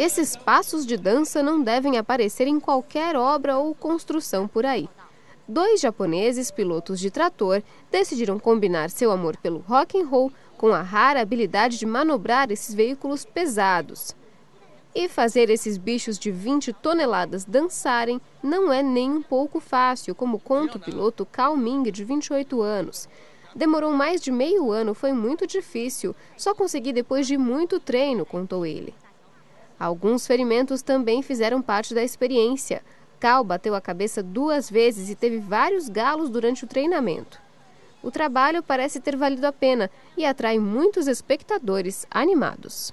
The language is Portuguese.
Esses passos de dança não devem aparecer em qualquer obra ou construção por aí. Dois japoneses, pilotos de trator, decidiram combinar seu amor pelo rock and roll com a rara habilidade de manobrar esses veículos pesados. E fazer esses bichos de 20 toneladas dançarem não é nem um pouco fácil, como conta o piloto Cao Ming, de 28 anos. Demorou mais de meio ano, foi muito difícil, só consegui depois de muito treino, contou ele. Alguns ferimentos também fizeram parte da experiência. Cal bateu a cabeça 2 vezes e teve vários galos durante o treinamento. O trabalho parece ter valido a pena e atrai muitos espectadores animados.